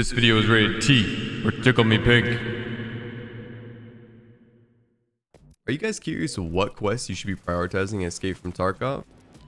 This video is rated T, or tickle me pink. Are you guys curious what quests you should be prioritizing in Escape from Tarkov?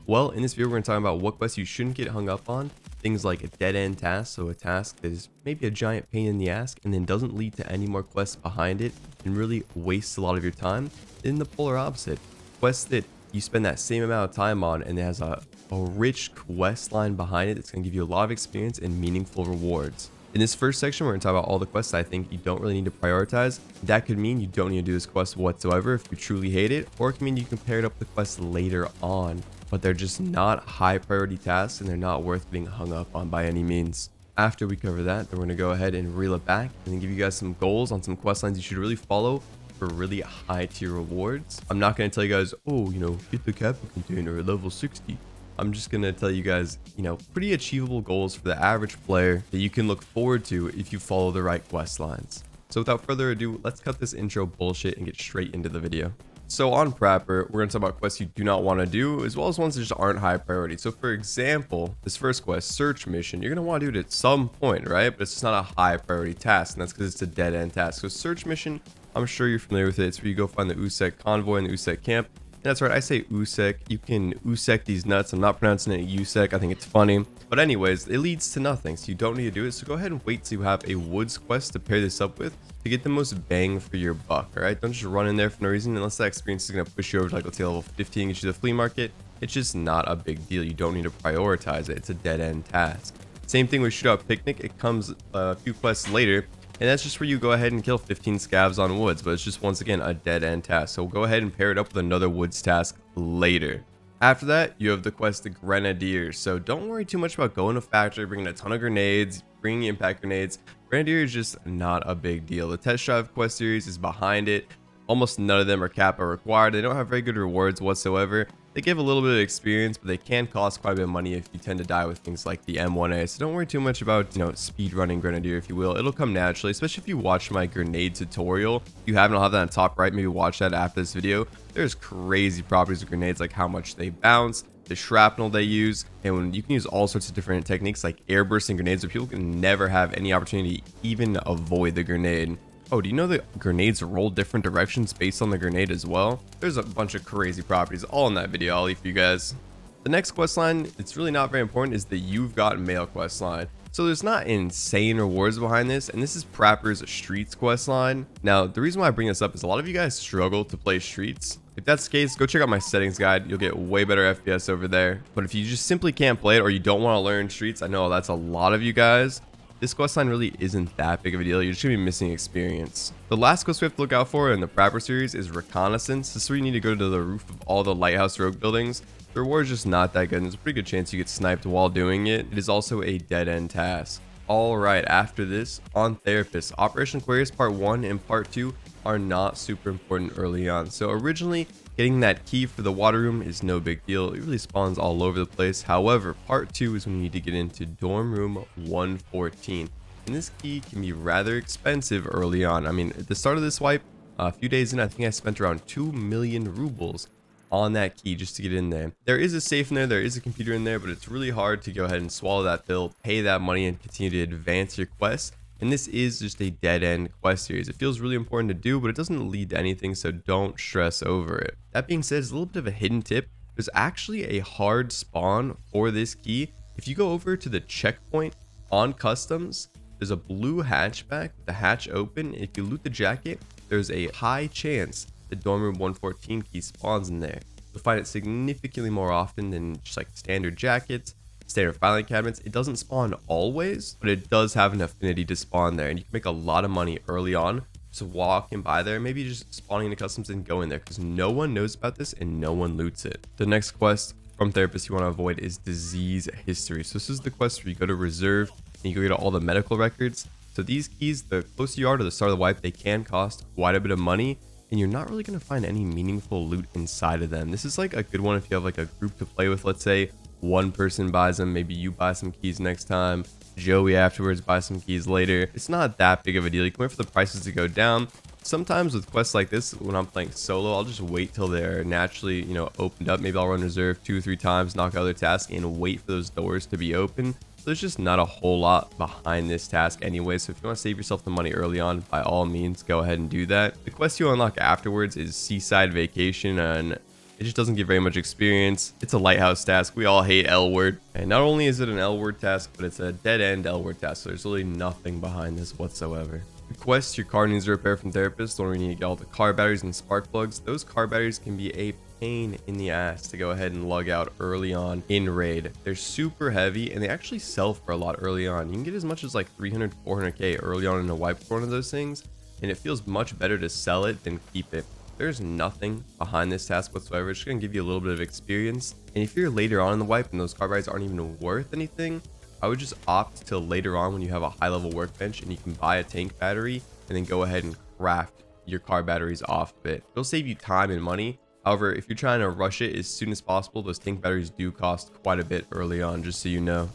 Well, in this video we're going to talk about what quests you shouldn't get hung up on, things like a dead-end task, so a task that is maybe a giant pain in the ass and then doesn't lead to any more quests behind it and really wastes a lot of your time, then the polar opposite, quests that you spend that same amount of time on and it has a rich quest line behind it that's going to give you a lot of experience and meaningful rewards. In this first section, we're going to talk about all the quests I think you don't really need to prioritize. That could mean you don't need to do this quest whatsoever if you truly hate it, or it can mean you can pair it up with quests later on, but they're just not high priority tasks and they're not worth being hung up on by any means. After we cover that, then we're going to go ahead and reel it back and then give you guys some goals on some quest lines you should really follow for really high tier rewards. I'm not going to tell you guys, oh, you know, get the capital container at level 60. I'm just going to tell you guys, you know, pretty achievable goals for the average player that you can look forward to if you follow the right quest lines. So without further ado, let's cut this intro bullshit and get straight into the video. So on Prapor, we're going to talk about quests you do not want to do, as well as ones that just aren't high priority. So for example, this first quest, search mission, you're going to want to do it at some point, right? But it's just not a high priority task, and that's because it's a dead end task. So search mission, I'm sure you're familiar with it. It's where you go find the Usec convoy and the Usec camp. That's right, I say Usec. You can Usec these nuts. I'm not pronouncing it Usec. I think it's funny. But anyways, it leads to nothing, so you don't need to do it. So go ahead and wait till you have a woods quest to pair this up with to get the most bang for your buck, all right? Don't just run in there for no reason unless that experience is going to push you over to, like, let's say level 15 and get you to the flea market. It's just not a big deal. You don't need to prioritize it. It's a dead-end task. Same thing with Shootout Picnic. It comes a few quests later, and that's just where you go ahead and kill 15 scavs on woods, but it's just once again a dead end task. So we'll go ahead and pair it up with another woods task later. After that, you have the quest, the Grenadier. So don't worry too much about going to factory, bringing a ton of grenades, bringing impact grenades. Grenadier is just not a big deal. The test drive quest series is behind it. Almost none of them are kappa required. They don't have very good rewards whatsoever. They give a little bit of experience, but they can cost quite a bit of money if you tend to die with things like the M1A. So don't worry too much about, you know, speed running Grenadier, if you will. It'll come naturally, especially if you watch my grenade tutorial. If you haven't, I'll have that on top right. Maybe watch that after this video. There's crazy properties of grenades, like how much they bounce, the shrapnel they use, and when you can use all sorts of different techniques like air bursting grenades where people can never have any opportunity to even avoid the grenade. Oh, do you know that grenades roll different directions based on the grenade as well? There's a bunch of crazy properties all in that video I'll leave for you guys. The next quest line, it's really not very important, is the You've Got Mail quest line. So there's not insane rewards behind this, and this is Prapor's Streets quest line. Now, the reason why I bring this up is a lot of you guys struggle to play Streets. If that's the case, go check out my settings guide. You'll get way better FPS over there. But if you just simply can't play it or you don't want to learn Streets, I know that's a lot of you guys. This quest line really isn't that big of a deal. You're just gonna be missing experience. The last quest we have to look out for in the Prapor series is Reconnaissance. This is where you need to go to the roof of all the lighthouse rogue buildings. The reward is just not that good, and there's a pretty good chance you get sniped while doing it. It is also a dead-end task. All right, after this, on Therapist, Operation Aquarius Part 1 and Part 2 are not super important early on. So originally, getting that key for the water room is no big deal. It really spawns all over the place. However, part 2 is when you need to get into dorm room 114. And this key can be rather expensive early on. I mean, at the start of this wipe, a few days in, I think I spent around 2 million rubles on that key just to get in there. There is a safe in there, there is a computer in there, but it's really hard to go ahead and swallow that pill, pay that money, and continue to advance your quest. And this is just a dead-end quest series. It feels really important to do, but it doesn't lead to anything, so don't stress over it. That being said, it's a little bit of a hidden tip. There's actually a hard spawn for this key. If you go over to the checkpoint on customs, there's a blue hatchback, the hatch open. If you loot the jacket, there's a high chance the dorm room 114 key spawns in there. You'll find it significantly more often than just like standard jackets, standard filing cabinets. It doesn't spawn always, but it does have an affinity to spawn there, and you can make a lot of money early on just walking by there, maybe just spawning into customs and going there, because no one knows about this and no one loots it. The next quest from Therapist you want to avoid is Disease History. So this is the quest where you go to Reserve and you go get all the medical records. So these keys, the closer you are to the start of the wipe, they can cost quite a bit of money, and you're not really going to find any meaningful loot inside of them. This is like a good one if you have like a group to play with. Let's say one person buys them, maybe you buy some keys next time, Joey afterwards buys some keys later. It's not that big of a deal. You can wait for the prices to go down. Sometimes with quests like this, when I'm playing solo, I'll just wait till they're naturally, you know, opened up. Maybe I'll run reserve 2 or 3 times, knock out other tasks, and wait for those doors to be open. So there's just not a whole lot behind this task anyway, so if you want to save yourself the money early on, by all means, go ahead and do that. The quest you unlock afterwards is Seaside Vacation, and it just doesn't give very much experience. It's a lighthouse task. We all hate L word. And not only is it an L word task, but it's a dead end L word task, so there's really nothing behind this whatsoever. The quest, your car needs a repair from Therapist, the one where you need to get all the car batteries and spark plugs. Those car batteries can be a pain in the ass to go ahead and lug out early on in raid. They're super heavy and they actually sell for a lot early on. You can get as much as like 300, 400k early on in a wipe for one of those things, and it feels much better to sell it than keep it. There's nothing behind this task whatsoever. It's just gonna give you a little bit of experience, and if you're later on in the wipe and those car batteries aren't even worth anything, I would just opt till later on when you have a high level workbench and you can buy a tank battery and then go ahead and craft your car batteries off of it. It'll save you time and money. However, if you're trying to rush it as soon as possible, those tank batteries do cost quite a bit early on, just so you know.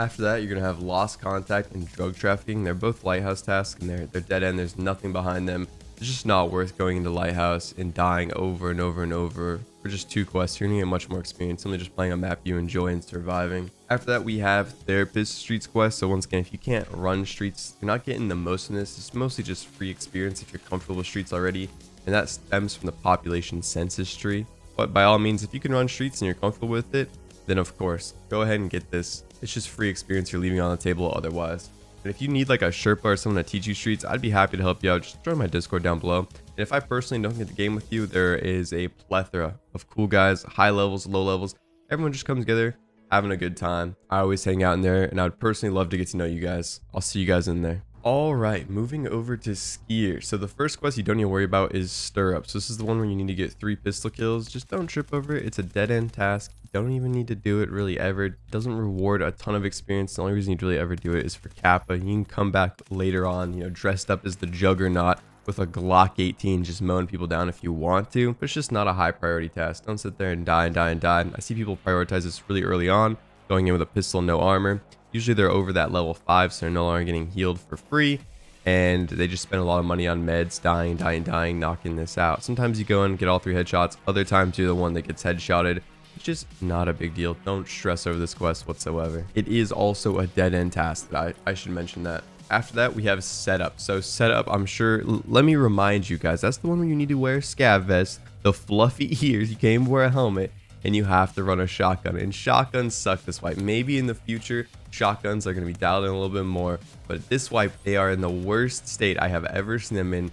After that, you're going to have Lost Contact and Drug Trafficking. They're both lighthouse tasks and they're dead end. There's nothing behind them. It's just not worth going into lighthouse and dying over and over and over for just two quests. You're going to get much more experience simply just playing a map you enjoy and surviving. After that, we have Therapist Streets quest. So once again, if you can't run Streets, you're not getting the most in this. It's mostly just free experience if you're comfortable with Streets already, and that stems from the population census tree. But by all means, if you can run Streets and you're comfortable with it, then of course, go ahead and get this. It's just free experience you're leaving on the table otherwise. And if you need like a Sherpa or someone to teach you Streets, I'd be happy to help you out. Just join my Discord down below. And if I personally don't get the game with you, there is a plethora of cool guys, high levels, low levels. Everyone just comes together, having a good time. I always hang out in there, and I would personally love to get to know you guys. I'll see you guys in there. All right, moving over to Skier. So the first quest you don't need to worry about is Stir Up. So this is the one where you need to get 3 pistol kills. Just don't trip over it. It's a dead end task. You don't even need to do it really ever. It doesn't reward a ton of experience. The only reason you'd really ever do it is for Kappa. You can come back later on, you know, dressed up as the Juggernaut with a Glock 18, just mowing people down if you want to, but it's just not a high priority task. Don't sit there and die and die and die. I see people prioritize this really early on, going in with a pistol, no armor. Usually they're over that level 5, so they're no longer getting healed for free, and they just spend a lot of money on meds, dying, knocking this out. Sometimes you go in and get all 3 headshots, other times you're the one that gets headshotted. It's just not a big deal. Don't stress over this quest whatsoever. It is also a dead end task, that I should mention that. After that, we have Setup. So Setup, I'm sure, let me remind you guys, that's the one where you need to wear scav vest, the fluffy ears, you can't even wear a helmet, and you have to run a shotgun. And shotguns suck this wipe. Maybe in the future, shotguns are going to be dialed in a little bit more, but this wipe, they are in the worst state I have ever seen them in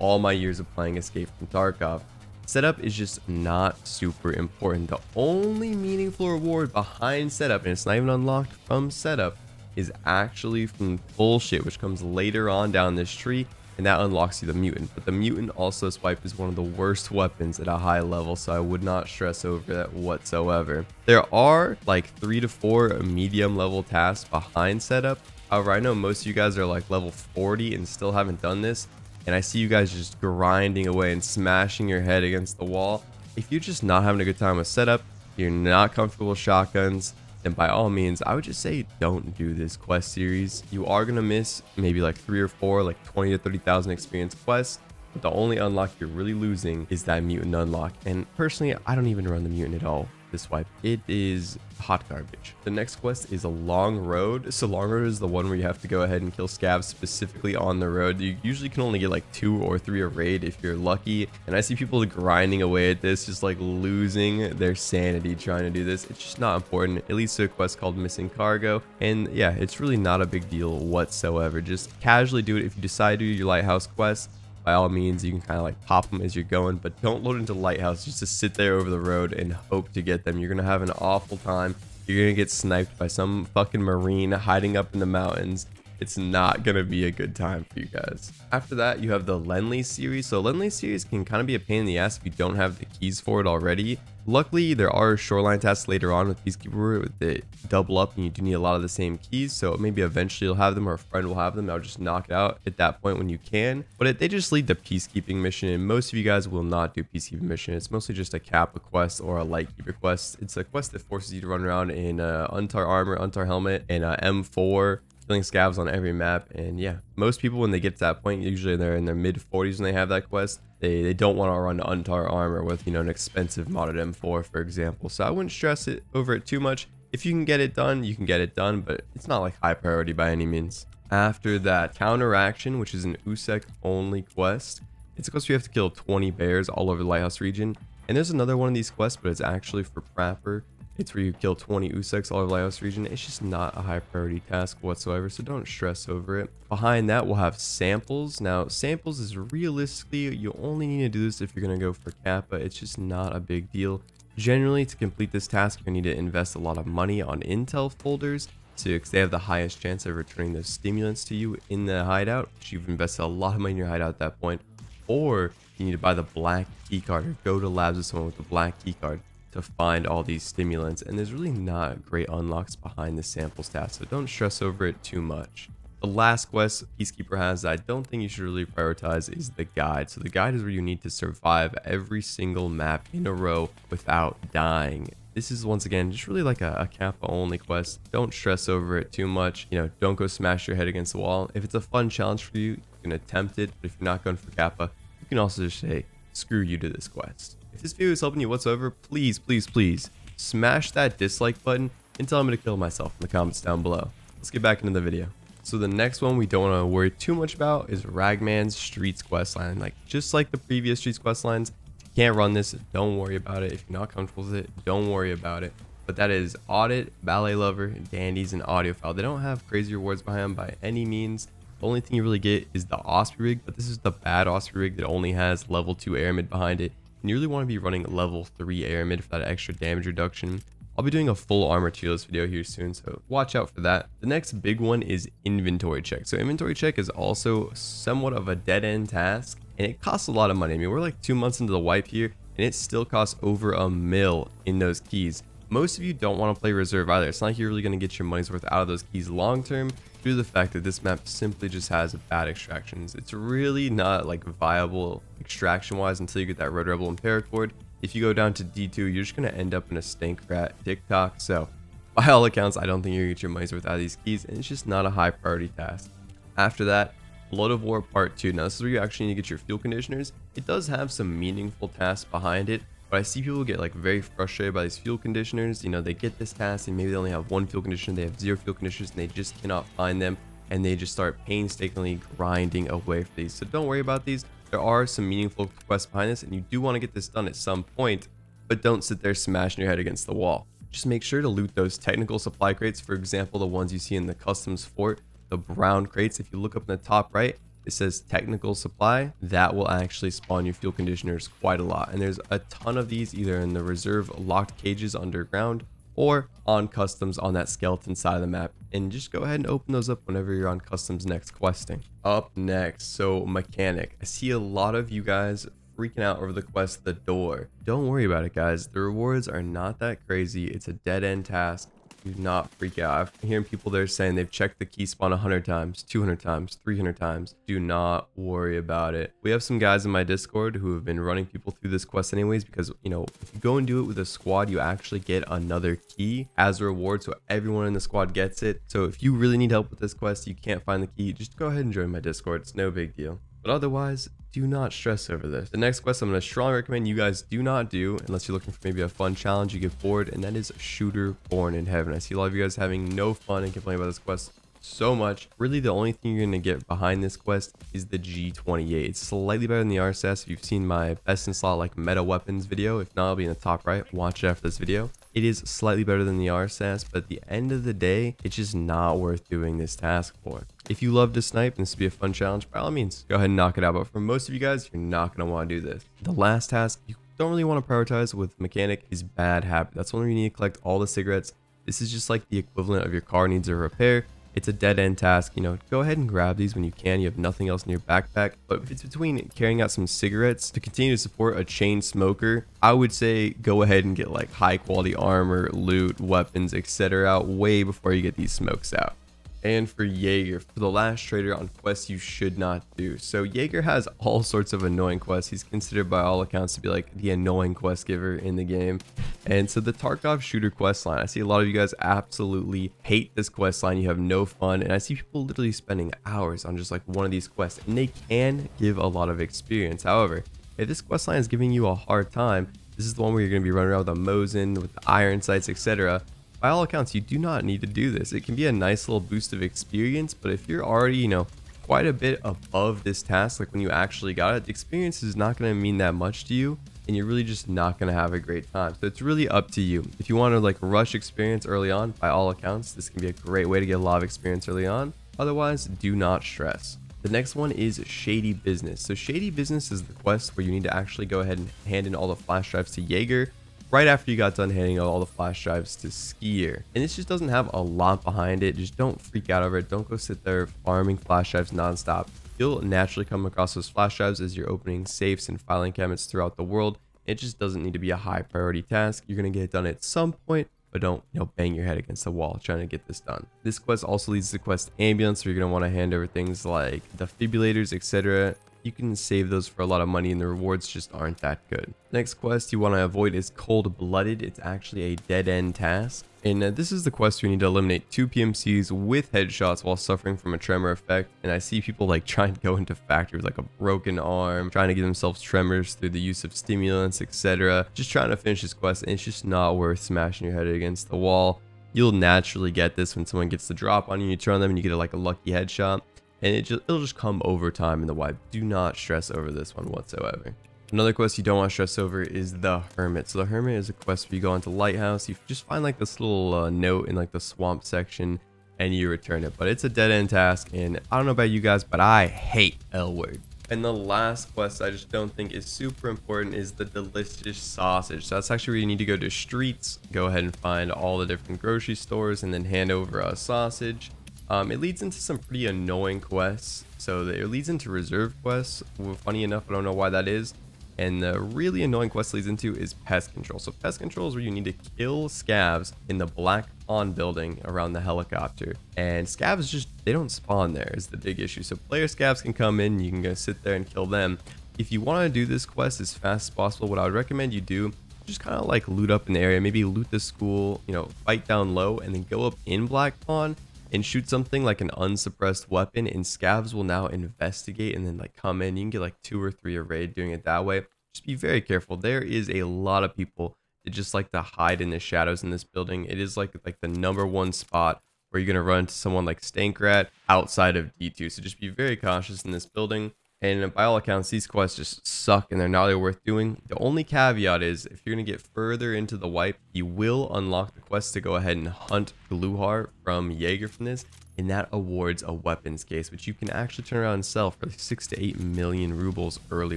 all my years of playing Escape from Tarkov. Setup is just not super important. The only meaningful reward behind Setup, and it's not even unlocked from Setup, is actually from Bullshit, which comes later on down this tree, and that unlocks you the Mutant. But the Mutant also, swipe, is one of the worst weapons at a high level, so I would not stress over that whatsoever. There are like 3 to 4 medium level tasks behind Setup. However, I know most of you guys are like level 40 and still haven't done this, and I see you guys just grinding away and smashing your head against the wall. If you're just not having a good time with Setup, you're not comfortable with shotguns, then by all means, I would just say don't do this quest series. You are going to miss maybe like 3 or 4, like 20 to 30,000 experience quests. But the only unlock you're really losing is that Mutant unlock. And personally, I don't even run the Mutant at all this wipe. It is hot garbage. The next quest is a Long Road. So Long Road is the one where you have to go ahead and kill scavs specifically on the road. You usually can only get like 2 or 3 a raid if you're lucky. And I see people grinding away at this, just like losing their sanity trying to do this. It's just not important. It leads to a quest called Missing Cargo. And yeah, it's really not a big deal whatsoever. Just casually do it. If you decide to do your lighthouse quest, by all means, you can kind of like pop them as you're going, but don't load into lighthouse just to sit there over the road and hope to get them. You're going to have an awful time. You're going to get sniped by some fucking marine hiding up in the mountains. It's not going to be a good time for you guys. After that, you have the Lend-Lease series. So Lend-Lease series can kind of be a pain in the ass if you don't have the keys for it already. Luckily, there are shoreline tasks later on with Peacekeeper that double up, and you do need a lot of the same keys, so maybe eventually you'll have them or a friend will have them. I'll just knock it out at that point when you can, but they just lead to peacekeeping mission, and most of you guys will not do peacekeeping mission. It's mostly just a Kappa quest or a Lightkeeper quest. It's a quest that forces you to run around in Untar armor, Untar helmet, and M4, killing scavs on every map. And yeah, most people when they get to that point, usually they're in their mid 40s when they have that quest, they don't want to run Untar armor with, you know, an expensive modded M4, for example. So I wouldn't stress it over it too much. If you can get it done, you can get it done, but it's not like high priority by any means. After that, Counteraction, which is an Usec only quest. It's a quest where you have to kill 20 bears all over the Lighthouse region. And there's another one of these quests, but it's actually for Prapor. It's where you kill 20 Usecs all over the Lighthouse region. It's just not a high priority task whatsoever, so don't stress over it. Behind that, we'll have Samples. Now, Samples is realistically, you only need to do this if you're going to go for Kappa. It's just not a big deal. Generally, to complete this task, you need to invest a lot of money on intel folders, so they have the highest chance of returning those stimulants to you in the hideout, which you've invested a lot of money in your hideout at that point. Or you need to buy the black keycard or go to labs with someone with the black keycard to find all these stimulants. And there's really not great unlocks behind the Samples task, so don't stress over it too much. The last quest Peacekeeper has that I don't think you should really prioritize is the Guide. So the Guide is where you need to survive every single map in a row without dying. This is, once again, just really like a Kappa only quest. Don't stress over it too much. You know, don't go smash your head against the wall. If it's a fun challenge for you, you can attempt it. But if you're not going for Kappa, you can also just say, screw you to this quest. If this video is helping you whatsoever, please, please, please smash that dislike button and tell me to kill myself in the comments down below. Let's get back into the video. So the next one we don't want to worry too much about is Ragman's Streets questline. Just like the previous Streets questlines, can't run this, don't worry about it. If you're not comfortable with it, don't worry about it. But that is Audit, Ballet Lover, Dandies, and Audiophile. They don't have crazy rewards behind them by any means. The only thing you really get is the Osprey rig, but this is the bad Osprey rig that only has level 2 aramid behind it. And you really want to be running level 3 aramid for that extra damage reduction. I'll be doing a full armor tier list video here soon, so watch out for that. The next big one is Inventory Check. So Inventory Check is also somewhat of a dead-end task, and it costs a lot of money. I mean, we're like 2 months into the wipe here, and it still costs over $1 million in those keys. Most of you don't want to play reserve either. It's not like you're really going to get your money's worth out of those keys long-term due to the fact that this map simply just has bad extractions. It's really not like viable extraction-wise until you get that Red Rebel Imperacord. If you go down to D2, you're just going to end up in a stink rat TikTok. So by all accounts, I don't think you're going to get your money's worth out of these keys, and it's just not a high priority task. After that, Blood of War Part 2. Now, this is where you actually need to get your fuel conditioners. It does have some meaningful tasks behind it, but I see people get like very frustrated by these fuel conditioners. You know, they get this task and maybe they only have one fuel conditioner, they have 0 fuel conditioners, and they just cannot find them, and they just start painstakingly grinding away for these. So don't worry about these. There are some meaningful quests behind this, and you do want to get this done at some point, but don't sit there smashing your head against the wall. Just make sure to loot those technical supply crates, for example, the ones you see in the Customs Fort, the brown crates. If you look up in the top right, it says technical supply. That will actually spawn your fuel conditioners quite a lot, and there's a ton of these either in the reserve locked cages underground or on customs on that skeleton side of the map, and just go ahead and open those up whenever you're on customs next questing. Up next, so Mechanic. I see a lot of you guys freaking out over the quest The Door. Don't worry about it, guys. The rewards are not that crazy. It's a dead-end task. Do not freak out. I'm hearing people there saying they've checked the key spawn 100 times, 200 times, 300 times. Do not worry about it. We have some guys in my Discord who have been running people through this quest anyways, because, you know, if you go and do it with a squad, you actually get another key as a reward, so everyone in the squad gets it. So if you really need help with this quest, you can't find the key, just go ahead and join my Discord. It's no big deal. But otherwise, do not stress over this. The next quest I'm going to strongly recommend you guys do not do unless you're looking for maybe a fun challenge, you get bored, and that is Shooter Born in Heaven. I see a lot of you guys having no fun and complaining about this quest so much. Really, the only thing you're going to get behind this quest is the G28. It's slightly better than the RSS. If you've seen my best in slot like meta weapons video, if not, I'll be in the top right. Watch it after this video. It is slightly better than the RSS, but at the end of the day, it's just not worth doing this task for. If you love to snipe and this would be a fun challenge, by all means, go ahead and knock it out. But for most of you guys, you're not going to want to do this. The last task you don't really want to prioritize with Mechanic is Bad Habit. That's one where you need to collect all the cigarettes. This is just like the equivalent of your car needs a repair. It's a dead-end task. You know, go ahead and grab these when you can. You have nothing else in your backpack. But if it's between carrying out some cigarettes to continue to support a chain smoker, I would say go ahead and get like high-quality armor, loot, weapons, etc. out way before you get these smokes out. And for Jaeger, for the last trader on quests you should not do. So Jaeger has all sorts of annoying quests. He's considered by all accounts to be like the annoying quest giver in the game. And so the Tarkov shooter quest line, I see a lot of you guys absolutely hate this quest line. You have no fun. And I see people literally spending hours on just like one of these quests, and they can give a lot of experience. However, if this quest line is giving you a hard time, this is the one where you're going to be running around with a Mosin, with the iron sights, etc. by all accounts, you do not need to do this. It can be a nice little boost of experience, but if you're already, you know, quite a bit above this task, like when you actually got it, the experience is not going to mean that much to you, and you're really just not going to have a great time. So it's really up to you. If you want to like rush experience early on, by all accounts, this can be a great way to get a lot of experience early on. Otherwise, do not stress. The next one is Shady Business. So Shady Business is the quest where you need to actually go ahead and hand in all the flash drives to Jaeger right after you got done handing out all the flash drives to Skier. And this just doesn't have a lot behind it. Just don't freak out over it. Don't go sit there farming flash drives nonstop. You'll naturally come across those flash drives as you're opening safes and filing cabinets throughout the world. It just doesn't need to be a high priority task. You're going to get it done at some point, but don't, you know, bang your head against the wall trying to get this done. This quest also leads to quest Ambulance, where you're going to want to hand over things like defibrillators, etc. You can save those for a lot of money, and the rewards just aren't that good. Next quest you want to avoid is Cold Blooded. It's actually a dead end task, and this is the quest where you need to eliminate 2 PMCs with headshots while suffering from a tremor effect. And I see people like trying to go into factories like a broken arm, trying to give themselves tremors through the use of stimulants, etc. Just trying to finish this quest, and it's just not worth smashing your head against the wall. You'll naturally get this when someone gets the drop on you, you turn on them and you get like a lucky headshot, and it'll just come over time in the wipe. Do not stress over this one whatsoever. Another quest you don't want to stress over is the Hermit. So the Hermit is a quest where you go into Lighthouse, you just find like this little note in like the swamp section, and you return it. But it's a dead end task, and I don't know about you guys, but I hate L word. And the last quest I just don't think is super important is the Delicious Sausage. So that's actually where you need to go to Streets, go ahead and find all the different grocery stores, and then hand over a sausage. It leads into some pretty annoying quests. So it leads into reserve quests. Well, funny enough, I don't know why that is. And the really annoying quest leads into is pest control. So pest control is where you need to kill scavs in the Black Pond building around the helicopter. And scavs just, they don't spawn there is the big issue. So player scavs can come in, you can go sit there and kill them. If you want to do this quest as fast as possible, what I would recommend you do, just kind of like loot up in the area, maybe loot the school, you know, fight down low, and then go up in Black Pond and shoot something like an unsuppressed weapon, and scavs will now investigate and then like come in. You can get like 2 or 3 a raid doing it that way. Just be very careful. There is a lot of people that just like to hide in the shadows in this building. It is like the #1 spot where you're gonna run into someone like Stankrat outside of D2. So just be very cautious in this building. And by all accounts, these quests just suck and they're not really worth doing. The only caveat is if you're going to get further into the wipe, you will unlock the quest to go ahead and hunt Gluhar from Jaeger from this. And that awards a weapons case, which you can actually turn around and sell for 6 to 8 million rubles early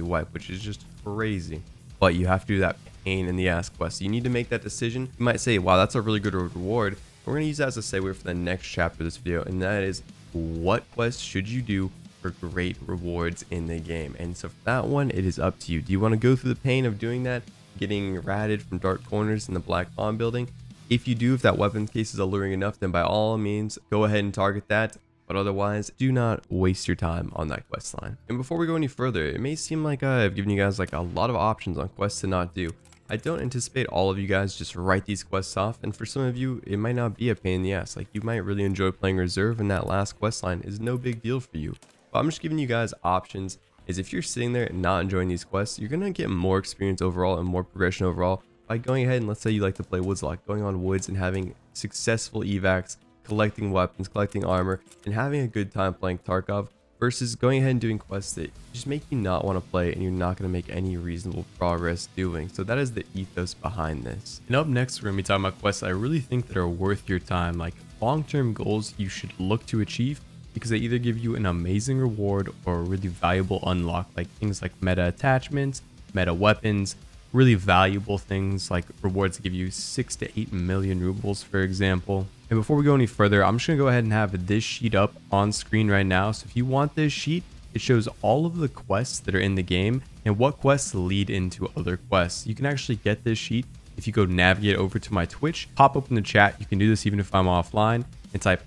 wipe, which is just crazy. But you have to do that pain in the ass quest. So you need to make that decision. You might say, wow, that's a really good reward. We're going to use that as a segue for the next chapter of this video. And that is, what quest should you do for great rewards in the game? And so for that one, it is up to you. Do you want to go through the pain of doing that, getting ratted from dark corners in the Black Pond building? If you do, if that weapon case is alluring enough, then by all means go ahead and target that, but otherwise do not waste your time on that quest line. And before we go any further, it may seem like I've given you guys like a lot of options on quests to not do. I don't anticipate all of you guys just write these quests off, and for some of you it might not be a pain in the ass. Like, you might really enjoy playing Reserve and that last quest line is no big deal for you. But I'm just giving you guys options. Is if you're sitting there and not enjoying these quests, you're going to get more experience overall and more progression overall by going ahead and, let's say you like to play Woodslock, going on woods and having successful evacs, collecting weapons, collecting armor, and having a good time playing Tarkov, versus going ahead and doing quests that just make you not want to play and you're not going to make any reasonable progress doing. So that is the ethos behind this. And up next, we're going to be talking about quests I really think that are worth your time, like long-term goals you should look to achieve, because they either give you an amazing reward or a really valuable unlock, like things like meta attachments, meta weapons, really valuable things like rewards that give you 6 to 8 million rubles, for example. And before we go any further, I'm just gonna go ahead and have this sheet up on screen right now. So if you want this sheet, it shows all of the quests that are in the game and what quests lead into other quests. You can actually get this sheet if you go navigate over to my Twitch, pop up in the chat. You can do this even if I'm offline, and type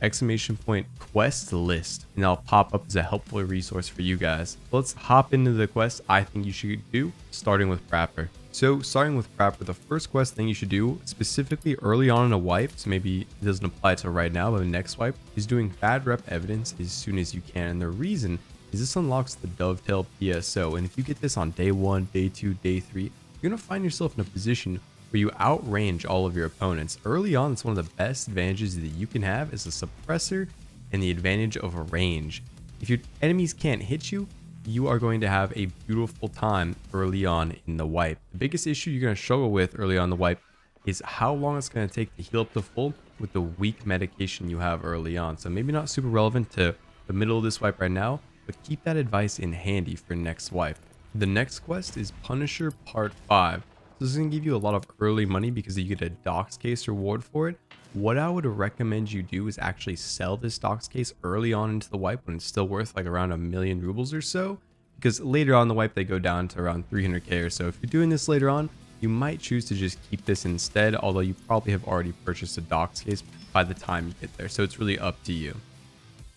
"quest list", and that'll pop up as a helpful resource for you guys. Let's hop into the quest I think you should do, starting with Prapor. So starting with Prapor, the first quest thing you should do, specifically early on in a wipe, so maybe it doesn't apply to right now, but the next wipe, is doing bad rep evidence as soon as you can. And the reason is this unlocks the Dovetail PSO. And if you get this on day 1, day 2, day 3, you're gonna find yourself in a position where you outrange all of your opponents. Early on, it's one of the best advantages that you can have is a suppressor and the advantage of range. If your enemies can't hit you, you are going to have a beautiful time early on in the wipe. The biggest issue you're going to struggle with early on the wipe is how long it's going to take to heal up to full with the weak medication you have early on. So maybe not super relevant to the middle of this wipe right now, but keep that advice in handy for next wipe. The next quest is Punisher Part 5. So this is going to give you a lot of early money because you get a dox case reward for it. What I would recommend you do is actually sell this dox case early on into the wipe when it's still worth like around 1,000,000 rubles or so, because later on the wipe they go down to around 300k or so. If you're doing this later on, you might choose to just keep this instead, although you probably have already purchased a dox case by the time you get there, so it's really up to you.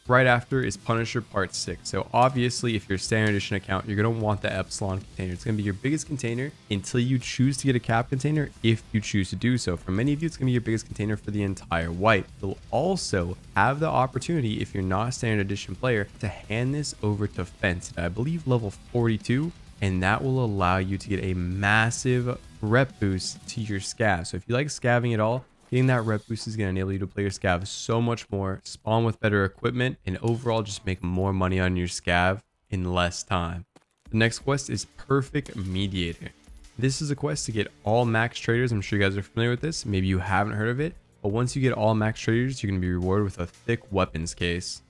Right after is Punisher Part 6. So obviously if you're a standard edition account, you're going to want the Epsilon container. It's going to be your biggest container until you choose to get a cap container, if you choose to do so. For many of you, it's going to be your biggest container for the entire wipe. You'll also have the opportunity, if you're not a standard edition player, to hand this over to Fence at I believe level 42, and that will allow you to get a massive rep boost to your scav. So if you like scavving at all, getting that rep boost is going to enable you to play your scav so much more, spawn with better equipment, and overall just make more money on your scav in less time. The next quest is Perfect Mediator. This is a quest to get all max traders. I'm sure you guys are familiar with this. Maybe you haven't heard of it, but once you get all max traders, you're going to be rewarded with a thick weapons case.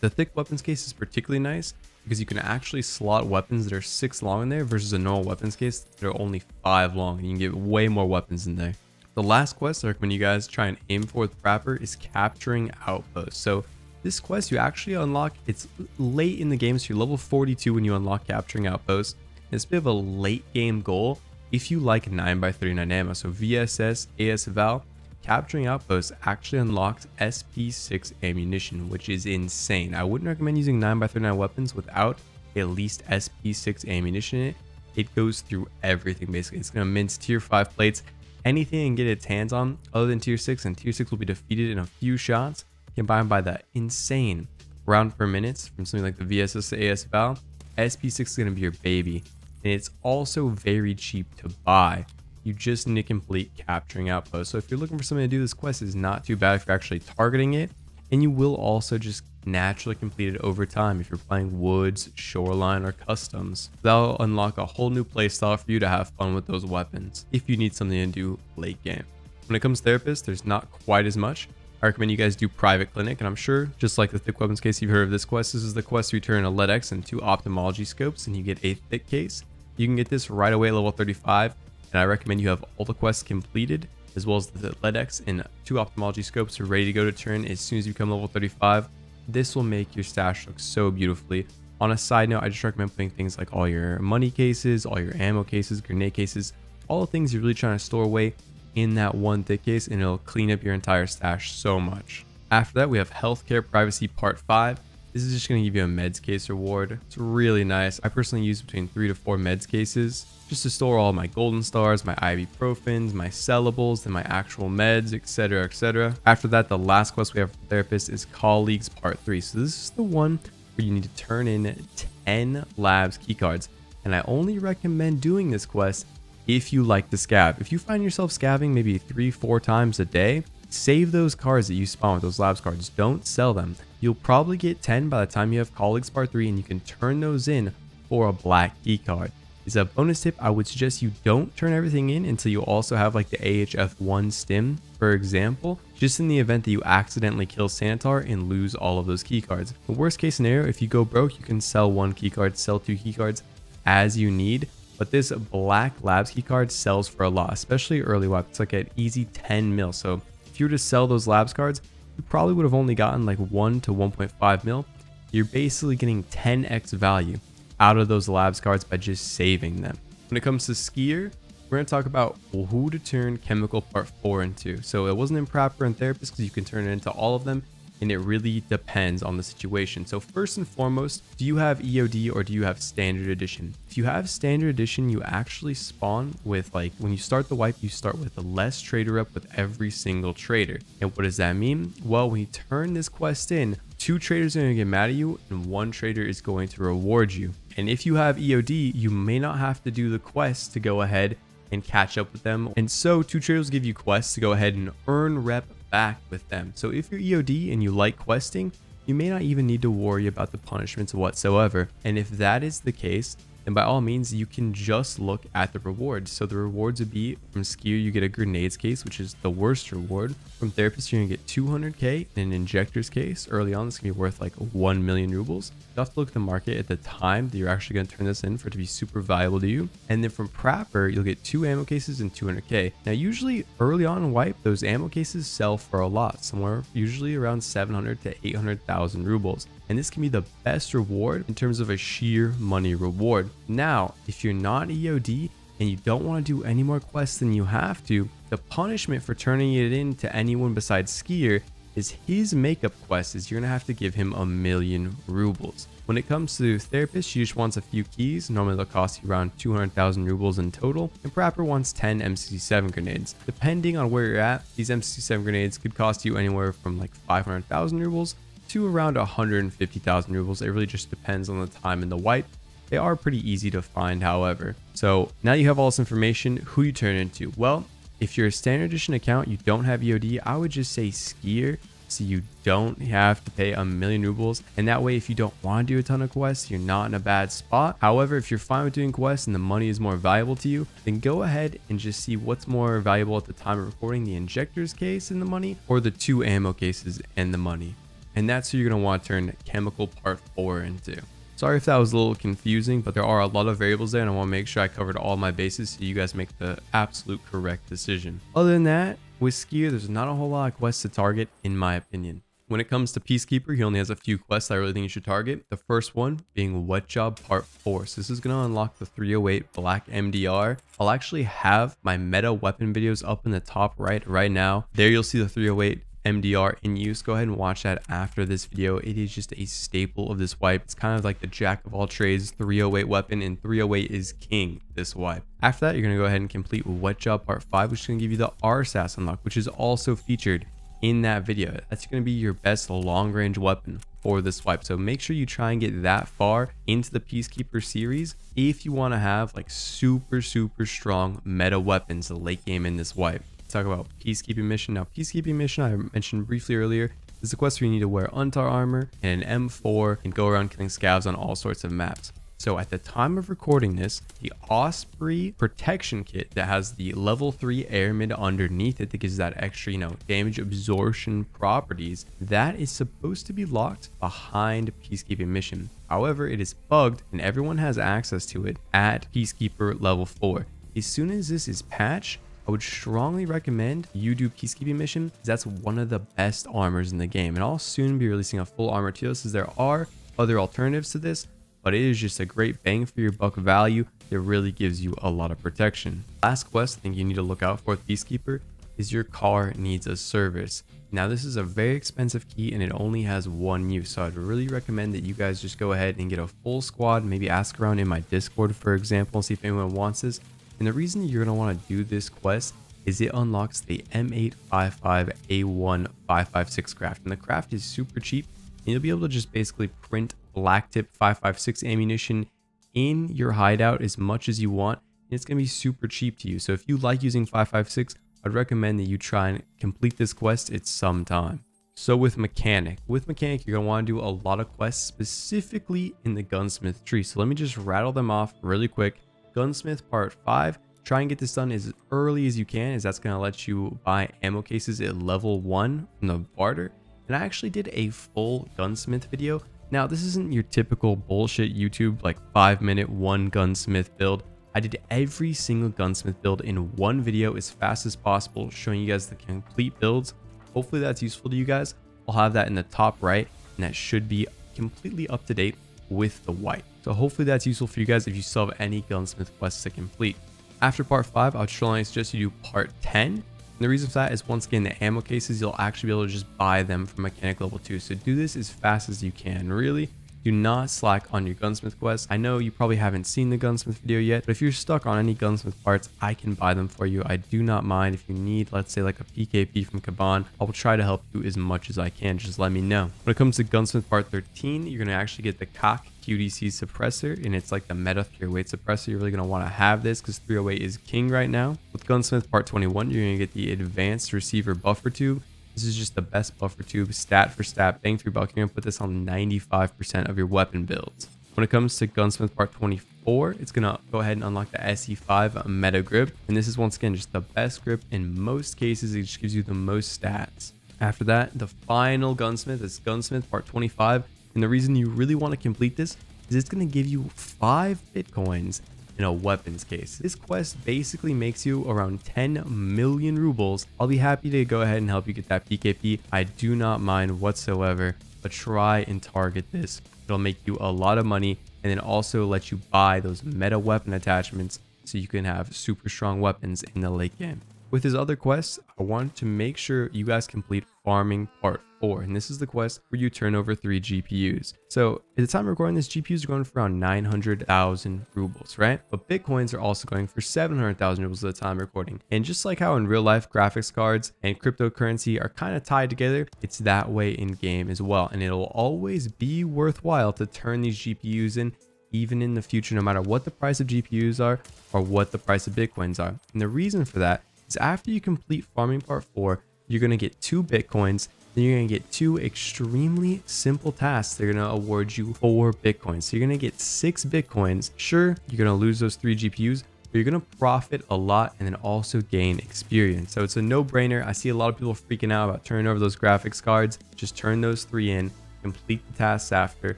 The thick weapons case is particularly nice because you can actually slot weapons that are 6 long in there versus a normal weapons case that are only 5 long, and you can get way more weapons in there. The last quest I recommend you guys try and aim for with Prapor is Capturing Outposts. So this quest you actually unlock, it's late in the game, so you're level 42 when you unlock Capturing Outposts. It's a bit of a late game goal if you like 9x39 ammo. So VSS, AS Val, Capturing Outposts actually unlocks SP6 ammunition, which is insane. I wouldn't recommend using 9x39 weapons without at least SP6 ammunition in it. It goes through everything basically. It's going to mince tier 5 plates. Anything and get its hands on other than tier 6, and tier 6 will be defeated in a few shots, combined by the insane round per minutes from something like the VSS to AS Val. SP6 is going to be your baby, and it's also very cheap to buy. You just need to complete Capturing Outposts. So if you're looking for something to do, this quest is not too bad if you're actually targeting it, and you will also just naturally complete it over time if you're playing Woods, Shoreline, or Customs. That'll unlock a whole new playstyle for you to have fun with those weapons if you need something to do late game. When it comes to Therapist, there's not quite as much. I recommend you guys do Private Clinic, and I'm sure, just like the Thick Weapons case, you've heard of this quest. This is the quest to return a LEDX and 2 ophthalmology scopes, and you get a thick case. You can get this right away at level 35, and I recommend you have all the quests completed, as well as the LEDX and 2 ophthalmology scopes are ready to go to turn as soon as you become level 35. This will make your stash look so beautifully. On a side note, I just recommend putting things like all your money cases, all your ammo cases, grenade cases, all the things you're really trying to store away in that one thick case, and it'll clean up your entire stash so much. After that, we have Healthcare Privacy Part 5. This is just going to give you a meds case reward. It's really nice. I personally use between 3 to 4 meds cases just to store all my golden stars, my ibuprofens, my sellables, and my actual meds, etc., etc. After that, the last quest we have for Therapist is Colleagues Part 3. So this is the one where you need to turn in 10 labs keycards, and I only recommend doing this quest if you like to scav. If you find yourself scavving maybe 3-4 times a day, save those cards that you spawn with, those labs cards. Don't sell them. You'll probably get 10 by the time you have Colleagues Part 3, and you can turn those in for a black key card. As a bonus tip, I would suggest you don't turn everything in until you also have like the AHF1 stim, for example, just in the event that you accidentally kill Sanitar and lose all of those key cards. The worst case scenario, if you go broke, you can sell 1 key card, sell 2 key cards as you need. But this black labs key card sells for a lot, especially early wipe. It's like an easy 10 mil. So if you were to sell those labs cards, you probably would have only gotten like 1 to 1.5 mil. You're basically getting 10x value out of those labs cards by just saving them. When it comes to Skier, we're going to talk about who to turn Chemical Part 4 into. So it wasn't in Prapor and Therapist because you can turn it into all of them, and it really depends on the situation. So first and foremost, do you have EOD or do you have Standard Edition? If you have Standard Edition, you actually spawn with, like, when you start the wipe, you start with less trader rep with every single trader. And what does that mean? Well, when you turn this quest in, 2 traders are going to get mad at you and 1 trader is going to reward you. And if you have EOD, you may not have to do the quest to go ahead and catch up with them. And so tutorials give you quests to go ahead and earn rep back with them. So if you're EOD and you like questing, you may not even need to worry about the punishments whatsoever. And if that is the case, then by all means, you can just look at the rewards. So the rewards would be from Skier, you get a grenades case, which is the worst reward. From Therapist, you're gonna get 200k in an injector's case. Early on, this can be worth like 1 million rubles. You have to look at the market at the time that you're actually gonna turn this in for it to be super valuable to you. And then from Prapor, you'll get 2 ammo cases and 200k. Now, usually early on in Wipe, those ammo cases sell for a lot, somewhere usually around 700 to 800,000 rubles. And this can be the best reward in terms of a sheer money reward. Now, if you're not EOD and you don't want to do any more quests than you have to, the punishment for turning it in to anyone besides Skier is his makeup quest is you're going to have to give him 1 million rubles. When it comes to Therapist, she just wants a few keys. Normally they'll cost you around 200,000 rubles in total. And Prapor wants 10 M67 grenades. Depending on where you're at, these M67 grenades could cost you anywhere from like 500,000 rubles to around 150,000 rubles. It really just depends on the time in the wipe. They are pretty easy to find, however. So now you have all this information, who you turn into. Well, if you're a standard edition account, you don't have EOD, I would just say Skier, so you don't have to pay 1 million rubles. And that way, if you don't want to do a ton of quests, you're not in a bad spot. However, if you're fine with doing quests and the money is more valuable to you, then go ahead and just see what's more valuable at the time of recording, the injector's case and the money, or the 2 ammo cases and the money. And that's who you're going to want to turn Chemical Part 4 into. Sorry if that was a little confusing, but there are a lot of variables there and I want to make sure I covered all my bases so you guys make the absolute correct decision. Other than that, with Skier, there's not a whole lot of quests to target in my opinion. When it comes to Peacekeeper, he only has a few quests that I really think you should target. The first one being Wet Job Part 4. So this is going to unlock the 308 Black MDR. I'll actually have my meta weapon videos up in the top right now. There you'll see the 308 MDR in use. Go ahead and watch that after this video. It is just a staple of this wipe. It's kind of like the jack of all trades 308 weapon, and 308 is king this wipe. After that, you're going to go ahead and complete Wet Job Part 5, which is going to give you the RSS unlock, which is also featured in that video. That's going to be your best long range weapon for this wipe. So make sure you try and get that far into the Peacekeeper series if you want to have like super strong meta weapons late game in this wipe. Talk about Peacekeeping Mission. Now, Peacekeeping Mission, I mentioned briefly earlier, is a quest where you need to wear Untar armor and an M4 and go around killing scavs on all sorts of maps. So at the time of recording this, the Osprey protection kit that has the level 3 air mid underneath it that gives that extra, damage absorption properties, that is supposed to be locked behind Peacekeeping Mission. However, it is bugged and everyone has access to it at Peacekeeper level 4. As soon as this is patched, I would strongly recommend you do Peacekeeping Mission, because that's one of the best armors in the game. And I'll soon be releasing a full armor tier list, as there are other alternatives to this, but it is just a great bang for your buck value that really gives you a lot of protection. Last quest I think you need to look out for with Peacekeeper is your car needs a service. Now, this is a very expensive key and it only has one use, so I'd really recommend that you guys just go ahead and get a full squad, maybe ask around in my Discord, for example, and see if anyone wants this. And the reason you're going to want to do this quest is it unlocks the M855A1 556 craft. And the craft is super cheap, and you'll be able to just basically print black tip 556 ammunition in your hideout as much as you want. And it's going to be super cheap to you. So if you like using 556, I'd recommend that you try and complete this quest at some time. So with Mechanic, you're going to want to do a lot of quests specifically in the Gunsmith tree. So let me just rattle them off really quick. Gunsmith Part 5, try and get this done as early as you can, as that's going to let you buy ammo cases at level 1 from the barter. And I actually did a full gunsmith video. Now, this isn't your typical bullshit YouTube like 5-minute one gunsmith build. I did every single gunsmith build in one video as fast as possible, showing you guys the complete builds. Hopefully that's useful to you guys. I'll have that in the top right, and that should be completely up to date with the wipe. So hopefully that's useful for you guys if you still have any gunsmith quests to complete. After Part 5, I would strongly suggest you do Part 10. And the reason for that is, once again, the ammo cases, you'll actually be able to just buy them from Mechanic level 2. So do this as fast as you can, really. Do not slack on your gunsmith quest. I know you probably haven't seen the gunsmith video yet, but if you're stuck on any gunsmith parts, I can buy them for you. I do not mind. If you need, let's say, like a PKP from Kaban, I will try to help you as much as I can. Just let me know. When it comes to gunsmith part 13, you're gonna actually get the cock QDC suppressor, and it's like the meta 308 suppressor. You're really going to want to have this because 308 is king right now. With gunsmith part 21, you're going to get the advanced receiver buffer tube. This is just the best buffer tube, stat for stat, bang for buck. You're going to put this on 95% of your weapon builds. When it comes to gunsmith part 24, it's going to go ahead and unlock the SE5 meta grip, and this is once again just the best grip. In most cases, it just gives you the most stats. After that, the final gunsmith is gunsmith part 25. And the reason you really want to complete this is it's going to give you 5 bitcoins in a weapons case. This quest basically makes you around 10 million rubles. I'll be happy to go ahead and help you get that PKP. I do not mind whatsoever, but try and target this. It'll make you a lot of money, and then also let you buy those meta weapon attachments so you can have super strong weapons in the late game. With his other quests, I wanted to make sure you guys complete farming part 4, and this is the quest where you turn over 3 GPUs. So at the time of recording this, GPUs are going for around 900,000 rubles, right? But Bitcoins are also going for 700,000 rubles at the time of recording. And just like how in real life, graphics cards and cryptocurrency are kind of tied together, it's that way in game as well. And it'll always be worthwhile to turn these GPUs in, even in the future, no matter what the price of GPUs are or what the price of Bitcoins are. And the reason for that, after you complete farming part 4, you're going to get 2 bitcoins, then you're going to get 2 extremely simple tasks. They're going to award you 4 bitcoins, so you're going to get 6 bitcoins. Sure, you're going to lose those 3 GPUs, but you're going to profit a lot and then also gain experience. So it's a no-brainer. I see a lot of people freaking out about turning over those graphics cards. Just turn those 3 in, complete the tasks after,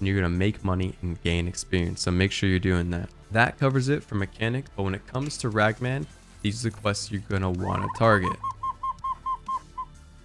and you're going to make money and gain experience. So make sure you're doing that. That covers it for Mechanic, but when it comes to Ragman, these are the quests you're going to want to target.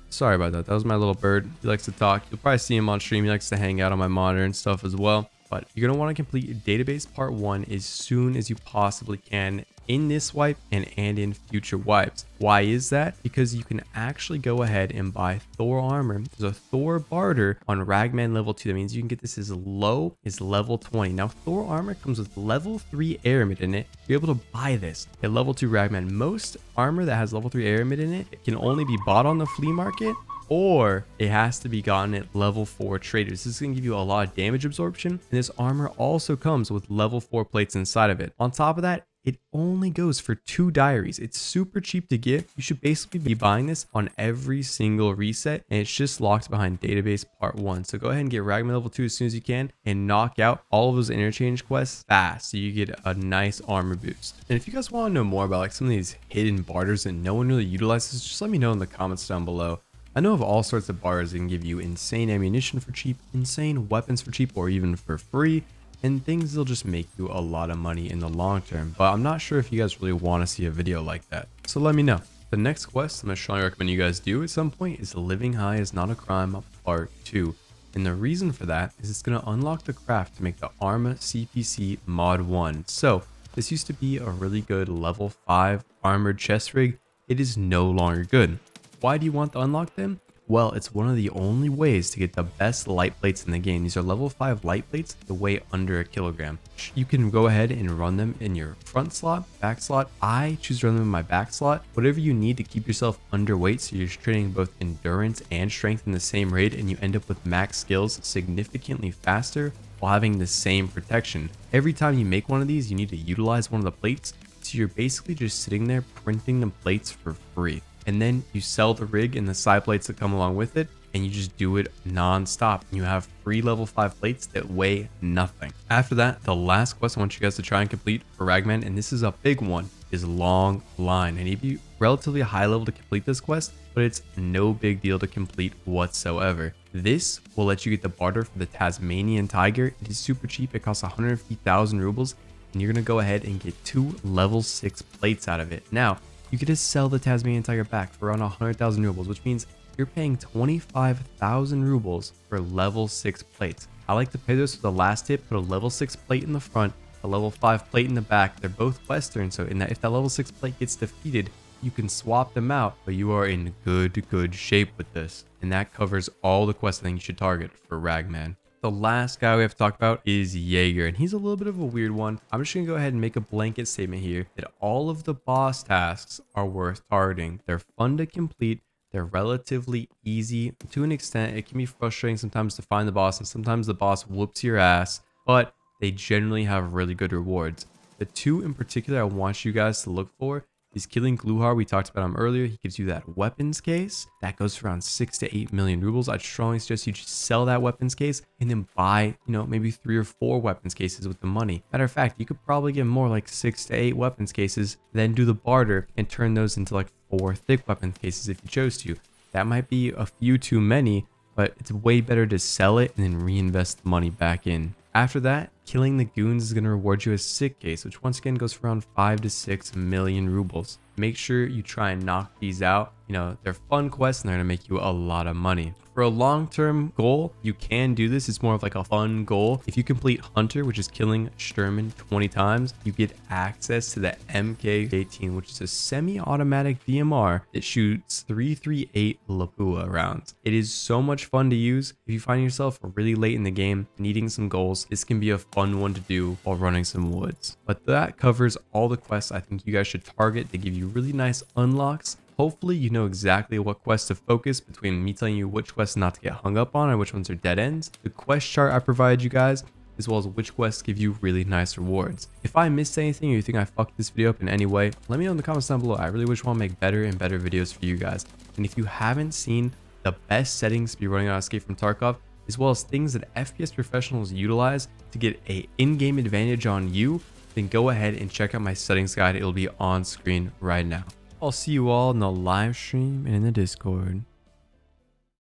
Sorry about that. That was my little bird. He likes to talk. You'll probably see him on stream. He likes to hang out on my monitor and stuff as well. But you're going to want to complete your database part 1 as soon as you possibly can in this wipe and in future wipes. Why is that? Because you can actually go ahead and buy Thor armor. There's a Thor barter on Ragman level 2. That means you can get this as low as level 20. Now, Thor armor comes with level 3 aramid in it. You're able to buy this at level 2 Ragman. Most armor that has level 3 aramid in it, it can only be bought on the flea market, or it has to be gotten at level 4 traders. This is going to give you a lot of damage absorption, and this armor also comes with level 4 plates inside of it. On top of that, it only goes for 2 diaries. It's super cheap to get. You should basically be buying this on every single reset, and it's just locked behind database part 1. So go ahead and get Ragman level 2 as soon as you can and knock out all of those interchange quests fast so you get a nice armor boost. And if you guys want to know more about like some of these hidden barters that no one really utilizes, just let me know in the comments down below. I know of all sorts of bars that can give you insane ammunition for cheap, insane weapons for cheap, or even for free, and things that'll just make you a lot of money in the long term, but I'm not sure if you guys really want to see a video like that, so let me know. The next quest I'm going to strongly recommend you guys do at some point is Living High Is Not a Crime Part 2, and the reason for that is it's going to unlock the craft to make the Arma CPC Mod 1. So this used to be a really good level 5 armored chest rig. It is no longer good. Why do you want to unlock them? Well, it's one of the only ways to get the best light plates in the game. These are level 5 light plates that weigh under a kilogram. You can go ahead and run them in your front slot, back slot. I choose to run them in my back slot. Whatever you need to keep yourself underweight, so you're training both endurance and strength in the same raid, and you end up with max skills significantly faster while having the same protection. Every time you make one of these, you need to utilize one of the plates, so you're basically just sitting there printing the plates for free. And then you sell the rig and the side plates that come along with it, and you just do it non-stop. You have free level 5 plates that weigh nothing. After that, the last quest I want you guys to try and complete for Ragman, and this is a big one, is Long Line. And it'd be relatively high level to complete this quest, but it's no big deal to complete whatsoever. This will let you get the barter for the Tasmanian Tiger. It is super cheap. It costs 150,000 rubles, and you're going to go ahead and get 2 level 6 plates out of it. Now, you could just sell the Tasmanian Tiger back for around 100,000 rubles, which means you're paying 25,000 rubles for level 6 plates. I like to pay this with the last tip, put a level 6 plate in the front, a level 5 plate in the back. They're both Western, so in that, if that level 6 plate gets defeated, you can swap them out, but you are in good shape with this. And that covers all the quests I think you should target for Ragman. The last guy we have to talk about is Jaeger, and he's a little bit of a weird one. I'm just gonna go ahead and make a blanket statement here that all of the boss tasks are worth targeting. They're fun to complete. They're relatively easy to an extent. It can be frustrating sometimes to find the boss, and sometimes the boss whoops your ass, but they generally have really good rewards. The two in particular I want you guys to look for is killing Gluhar. We talked about him earlier. He gives you that weapons case that goes for around 6 to 8 million rubles. I'd strongly suggest you just sell that weapons case and then buy, you know, maybe 3 or 4 weapons cases with the money. Matter of fact, you could probably get more like 6 to 8 weapons cases, then do the barter and turn those into like 4 thick weapons cases if you chose to. That might be a few too many, but it's way better to sell it and then reinvest the money back in. After that, killing the goons is going to reward you a sick case, which once again goes for around 5 to 6 million rubles. Make sure you try and knock these out. You know, they're fun quests and they're going to make you a lot of money. For a long-term goal, you can do this. It's more of like a fun goal. If you complete Hunter, which is killing Sturman 20 times, you get access to the MK18, which is a semi-automatic DMR that shoots 338 Lapua rounds. It is so much fun to use. If you find yourself really late in the game needing some goals, this can be a fun one to do while running some woods. But that covers all the quests I think you guys should target. They give you really nice unlocks. Hopefully you know exactly what quests to focus between me telling you which quests not to get hung up on and which ones are dead ends. The quest chart I provide you guys, as well as which quests give you really nice rewards. If I missed anything or you think I fucked this video up in any way, let me know in the comments down below. I really wish I want to make better and better videos for you guys. And if you haven't seen the best settings to be running on Escape from Tarkov, as well as things that FPS professionals utilize to get an in-game advantage on you, then go ahead and check out my settings guide. It'll be on screen right now. I'll see you all in the live stream and in the Discord.